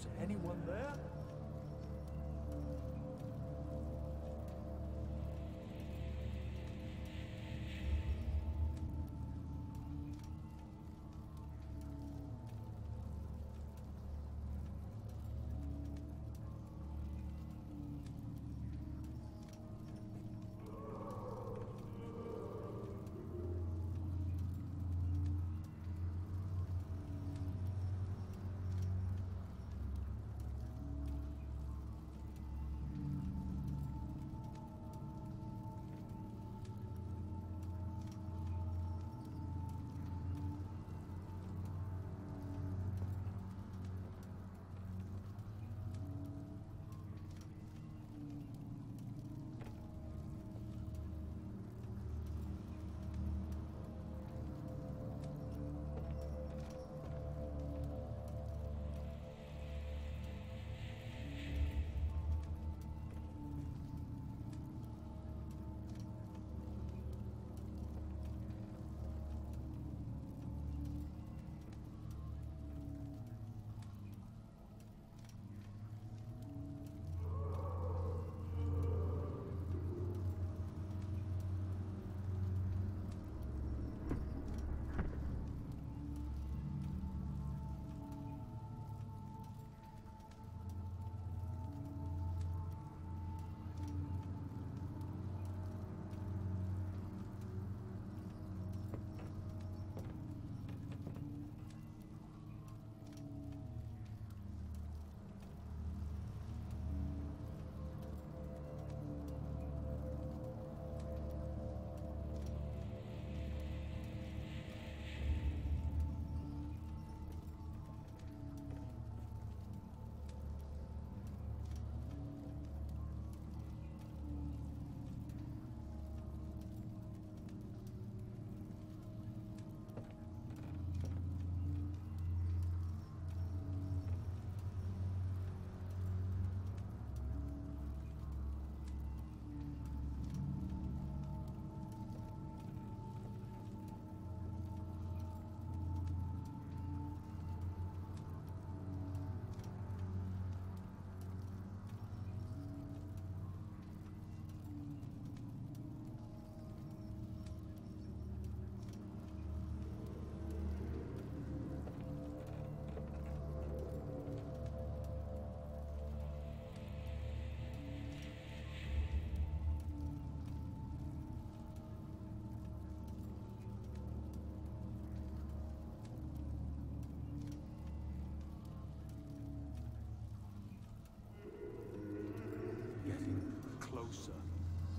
Is anyone there? Getting closer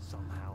somehow.